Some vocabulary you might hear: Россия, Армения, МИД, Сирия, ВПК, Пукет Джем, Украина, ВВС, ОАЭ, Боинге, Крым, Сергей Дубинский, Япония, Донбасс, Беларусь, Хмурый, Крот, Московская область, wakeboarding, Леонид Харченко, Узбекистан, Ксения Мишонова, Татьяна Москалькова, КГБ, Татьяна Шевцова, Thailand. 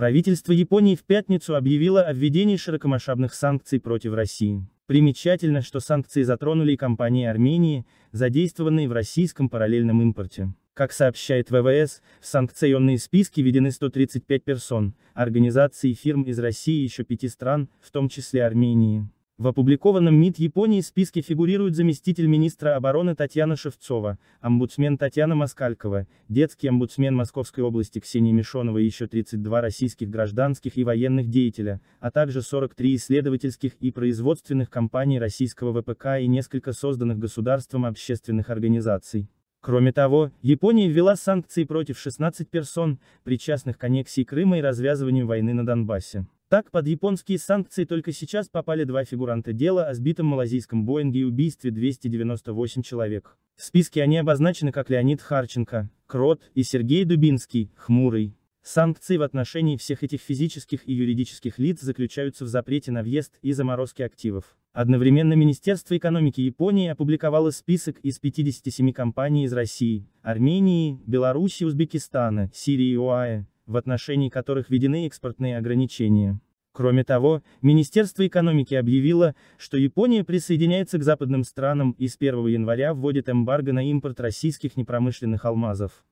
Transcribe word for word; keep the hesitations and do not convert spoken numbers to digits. Правительство Японии в пятницу объявило о введении широкомасштабных санкций против России. Примечательно, что санкции затронули и компании Армении, задействованные в российском параллельном импорте. Как сообщает ВВС, в санкционные списки введены сто тридцать пять персон, организаций и фирм из России и еще пяти стран, в том числе Армении. В опубликованном МИД Японии списке фигурируют заместитель министра обороны Татьяна Шевцова, омбудсмен Татьяна Москалькова, детский омбудсмен Московской области Ксения Мишонова и еще тридцать два российских гражданских и военных деятеля, а также сорок три исследовательских и производственных компаний российского ВПК и несколько созданных государством общественных организаций. Кроме того, Япония ввела санкции против шестнадцати персон, причастных к аннексии Крыма и развязыванию войны на Донбассе. Так, под японские санкции только сейчас попали два фигуранта дела о сбитом малазийском Боинге и убийстве двухсот девяноста восьми человек. В списке они обозначены как Леонид Харченко, крот, и Сергей Дубинский, хмурый. Санкции в отношении всех этих физических и юридических лиц заключаются в запрете на въезд и заморозке активов. Одновременно Министерство экономики Японии опубликовало список из пятидесяти семи компаний из России, Армении, Беларуси, Узбекистана, Сирии и ОАЭ, в отношении которых введены экспортные ограничения. Кроме того, Министерство экономики объявило, что Япония присоединяется к западным странам и с первого января вводит эмбарго на импорт российских непромышленных алмазов.